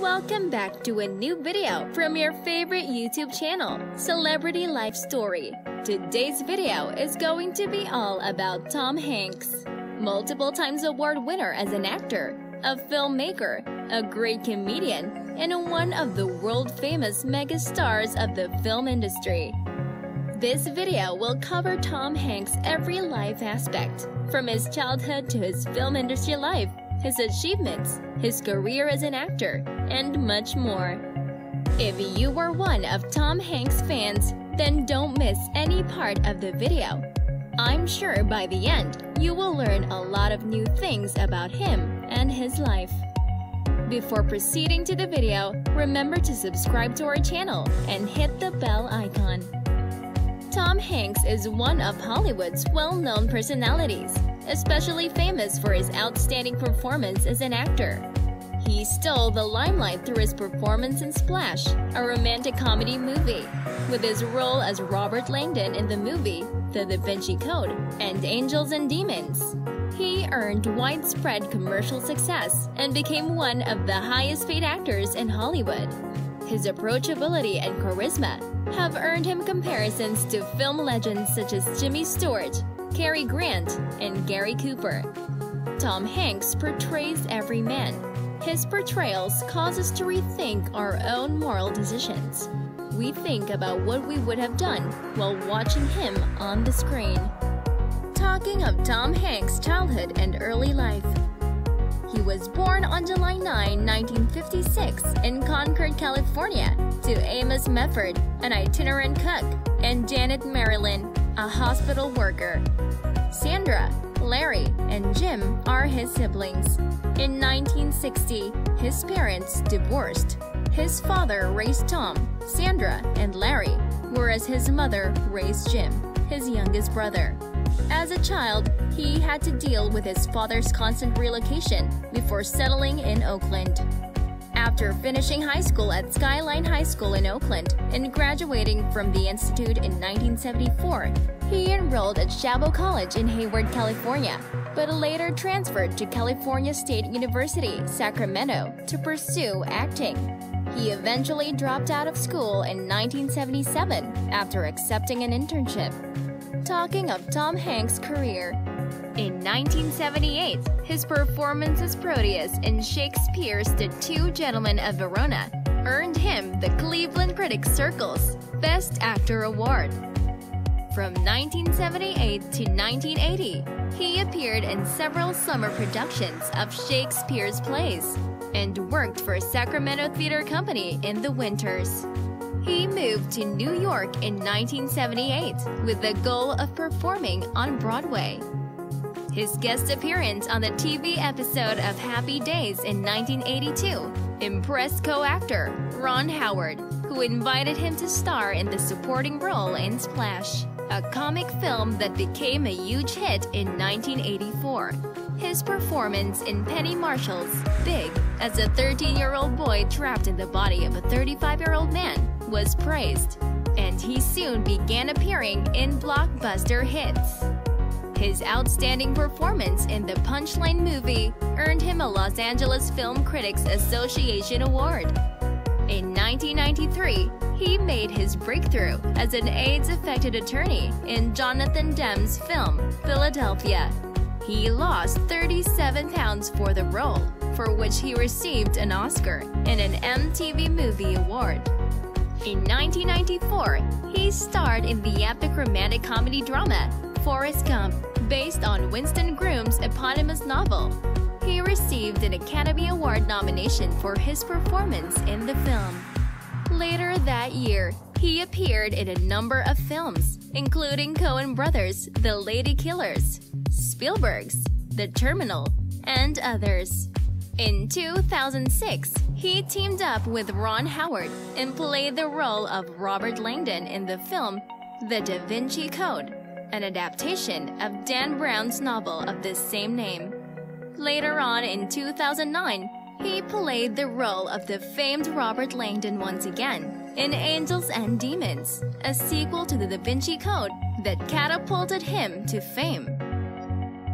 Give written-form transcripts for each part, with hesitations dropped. Welcome back to a new video from your favorite YouTube channel, Celebrity Life Story. Today's video is going to be all about Tom Hanks. Multiple times award winner as an actor, a filmmaker, a great comedian, and one of the world-famous megastars of the film industry. This video will cover Tom Hanks' every life aspect, from his childhood to his film industry life, his achievements, his career as an actor, and much more. If you are one of Tom Hanks' fans, then don't miss any part of the video. I'm sure by the end, you will learn a lot of new things about him and his life. Before proceeding to the video, remember to subscribe to our channel and hit the bell icon. Tom Hanks is one of Hollywood's well-known personalities, especially famous for his outstanding performance as an actor. He stole the limelight through his performance in Splash, a romantic comedy movie, with his role as Robert Langdon in the movie The Da Vinci Code and Angels and Demons. He earned widespread commercial success and became one of the highest-paid actors in Hollywood. His approachability and charisma have earned him comparisons to film legends such as Jimmy Stewart, Cary Grant, and Gary Cooper. Tom Hanks portrays every man. His portrayals cause us to rethink our own moral decisions. We think about what we would have done while watching him on the screen. Talking of Tom Hanks' childhood and early life. He was born on July 9, 1956 in Concord, California, to Amos Mefford, an itinerant cook, and Janet Marilyn, a hospital worker. Sandra, Larry, and Jim are his siblings. In 1960, his parents divorced. His father raised Tom, Sandra, and Larry, whereas his mother raised Jim, his youngest brother. As a child, he had to deal with his father's constant relocation before settling in Oakland. After finishing high school at Skyline High School in Oakland and graduating from the institute in 1974, he enrolled at Chabot College in Hayward, California, but later transferred to California State University, Sacramento, to pursue acting. He eventually dropped out of school in 1977 after accepting an internship. Talking of Tom Hanks' career. In 1978, his performance as Proteus in Shakespeare's The Two Gentlemen of Verona earned him the Cleveland Critics Circle's Best Actor Award. From 1978 to 1980, he appeared in several summer productions of Shakespeare's plays and worked for Sacramento Theatre Company in the winters. He moved to New York in 1978 with the goal of performing on Broadway. His guest appearance on the TV episode of Happy Days in 1982 impressed co-actor Ron Howard, who invited him to star in the supporting role in Splash, a comic film that became a huge hit in 1984. His performance in Penny Marshall's Big as a 13-year-old boy trapped in the body of a 35-year-old man was praised, and he soon began appearing in blockbuster hits. His outstanding performance in the Punchline movie earned him a Los Angeles Film Critics Association award. In 1993, he made his breakthrough as an AIDS-affected attorney in Jonathan Demme's film, Philadelphia. He lost 37 pounds for the role, for which he received an Oscar and an MTV Movie Award. In 1994, he starred in the epic romantic comedy drama Forrest Gump, based on Winston Groom's eponymous novel. He received an Academy Award nomination for his performance in the film. Later that year, he appeared in a number of films, including Coen Brothers' The Lady Killers, Spielberg's The Terminal, and others. In 2006, he teamed up with Ron Howard and played the role of Robert Langdon in the film The Da Vinci Code, an adaptation of Dan Brown's novel of the same name. Later on in 2009, he played the role of the famed Robert Langdon once again in Angels and Demons, a sequel to The Da Vinci Code that catapulted him to fame.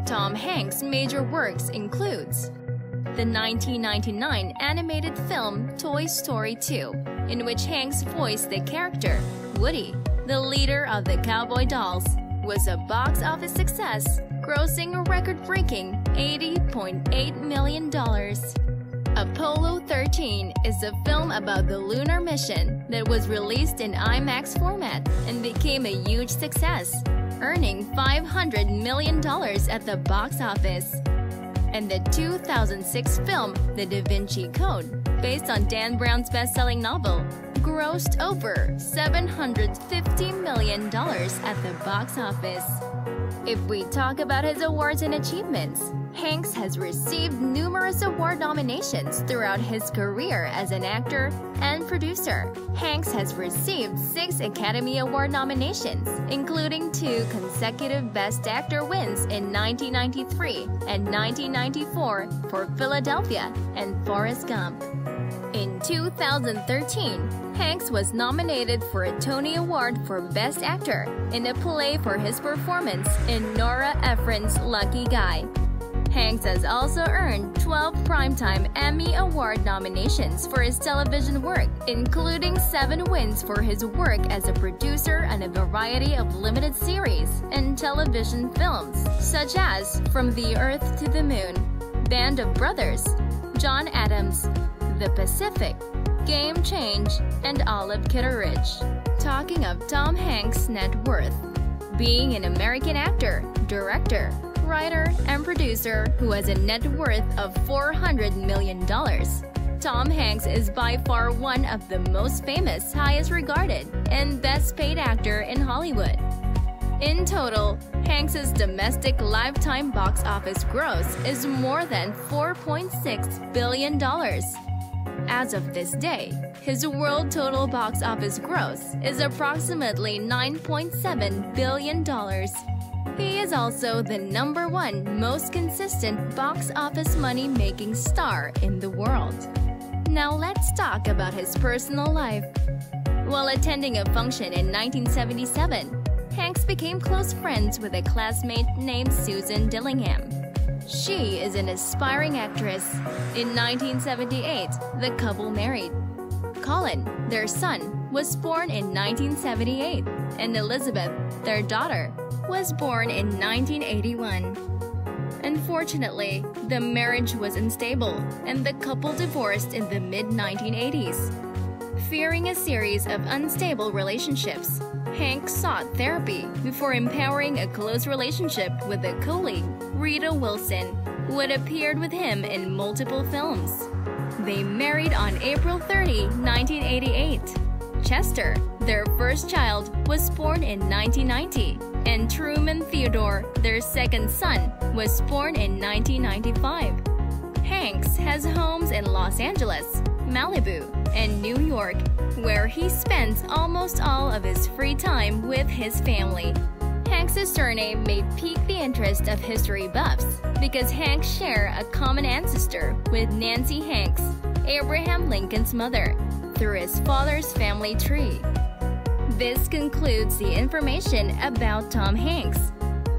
Tom Hanks' major works includes the 1999 animated film Toy Story 2, in which Hanks voiced the character, Woody, the leader of the Cowboy Dolls, was a box office success, grossing a record-breaking $80.8 million. Apollo 13 is a film about the lunar mission that was released in IMAX format and became a huge success, earning $500 million at the box office. And the 2006 film The Da Vinci Code, based on Dan Brown's best-selling novel, grossed over $750 million at the box office. If we talk about his awards and achievements, Hanks has received numerous award nominations throughout his career as an actor and producer. Hanks has received 6 Academy Award nominations, including 2 consecutive Best Actor wins in 1993 and 1994 for Philadelphia and Forrest Gump. In 2013, Hanks was nominated for a Tony Award for Best Actor in a play for his performance in Nora Ephron's Lucky Guy. Hanks has also earned 12 Primetime Emmy Award nominations for his television work, including 7 wins for his work as a producer on a variety of limited series and television films, such as From the Earth to the Moon, Band of Brothers, John Adams, The Pacific, Game Change, and Olive Kitteridge. Talking of Tom Hanks' net worth, being an American actor, director, writer, and producer who has a net worth of $400 million, Tom Hanks is by far one of the most famous, highest regarded, and best paid actor in Hollywood. In total, Hanks' domestic lifetime box office gross is more than $4.6 billion. As of this day, his world total box office gross is approximately $9.7 billion. He is also the #1 most consistent box office money-making star in the world. Now let's talk about his personal life. While attending a function in 1977, Hanks became close friends with a classmate named Susan Dillingham. She is an aspiring actress. In 1978, the couple married. Colin, their son, was born in 1978, and Elizabeth, their daughter, was born in 1981. Unfortunately, the marriage was unstable, and the couple divorced in the mid-1980s. Fearing a series of unstable relationships, Hanks sought therapy before empowering a close relationship with a colleague, Rita Wilson, who had appeared with him in multiple films. They married on April 30, 1988. Chester, their first child, was born in 1990, and Truman Theodore, their second son, was born in 1995. Hanks has homes in Los Angeles, Malibu, and New York, where he spends almost all of his free time with his family. Hanks' surname may pique the interest of history buffs because Hanks share a common ancestor with Nancy Hanks, Abraham Lincoln's mother, through his father's family tree. This concludes the information about Tom Hanks.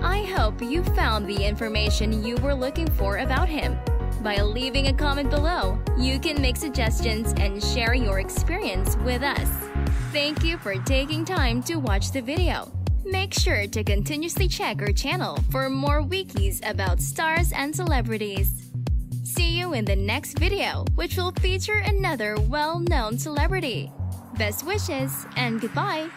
I hope you found the information you were looking for about him. By leaving a comment below, you can make suggestions and share your experience with us. Thank you for taking time to watch the video. Make sure to continuously check our channel for more wikis about stars and celebrities. See you in the next video, which will feature another well-known celebrity. Best wishes and goodbye!